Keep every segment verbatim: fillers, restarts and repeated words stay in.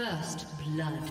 First blood.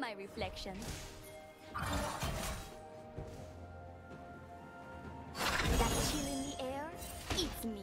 My reflection. That chill in the air eats me.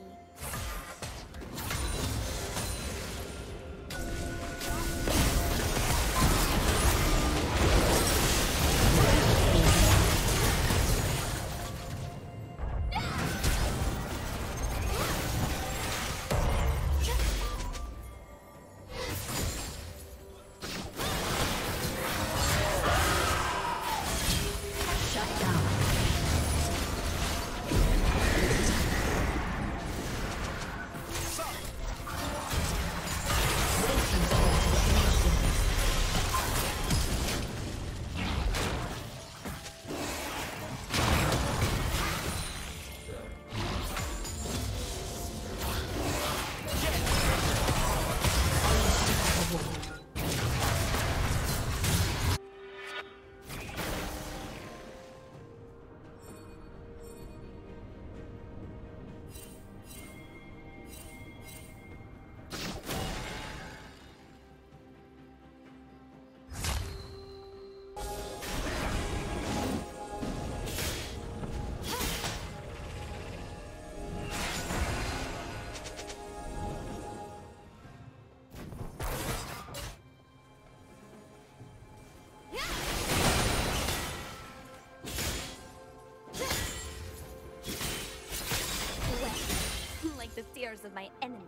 The fears of my enemies.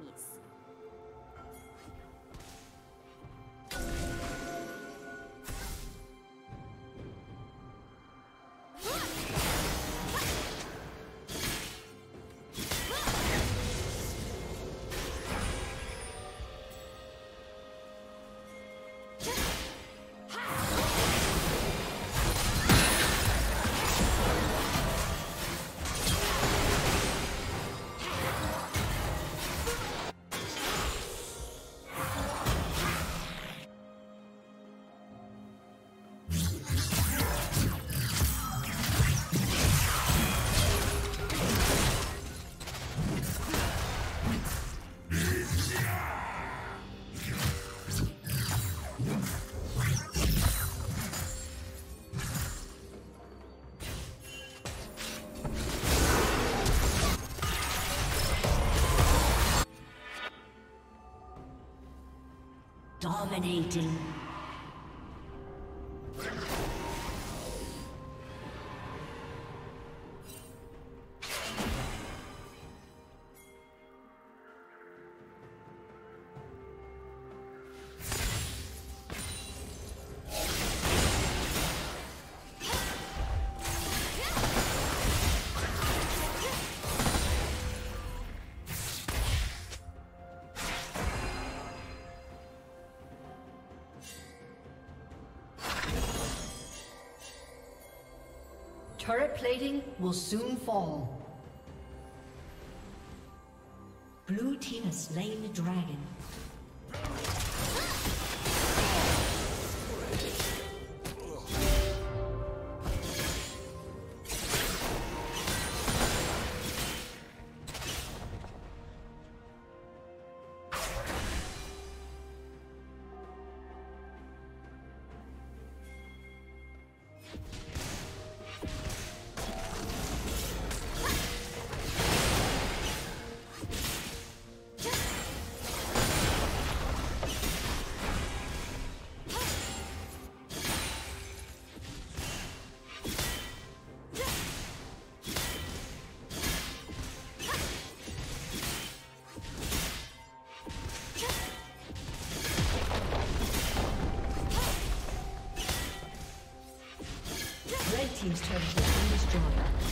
Dominating. Turret plating will soon fall. Blue team has slain the dragon. Team's turret has been destroyed.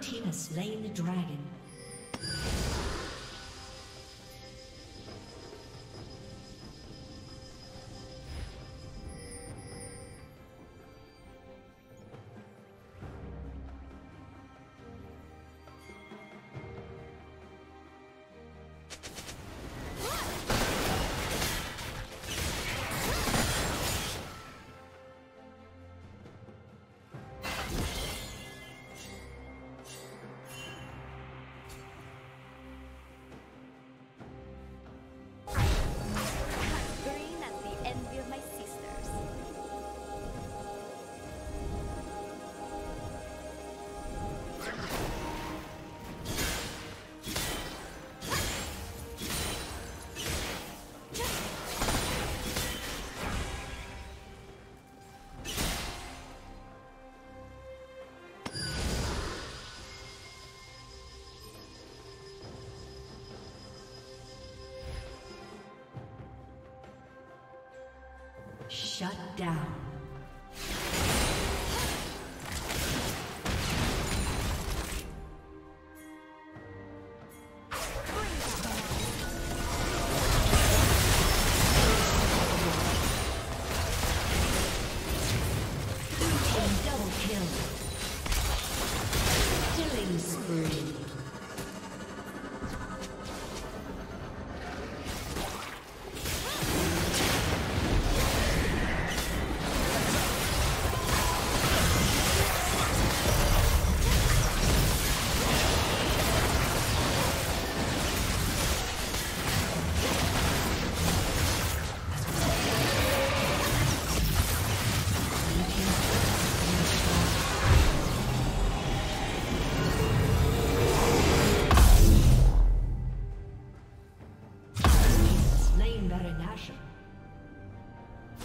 Blue team has slain the dragon. Shut down.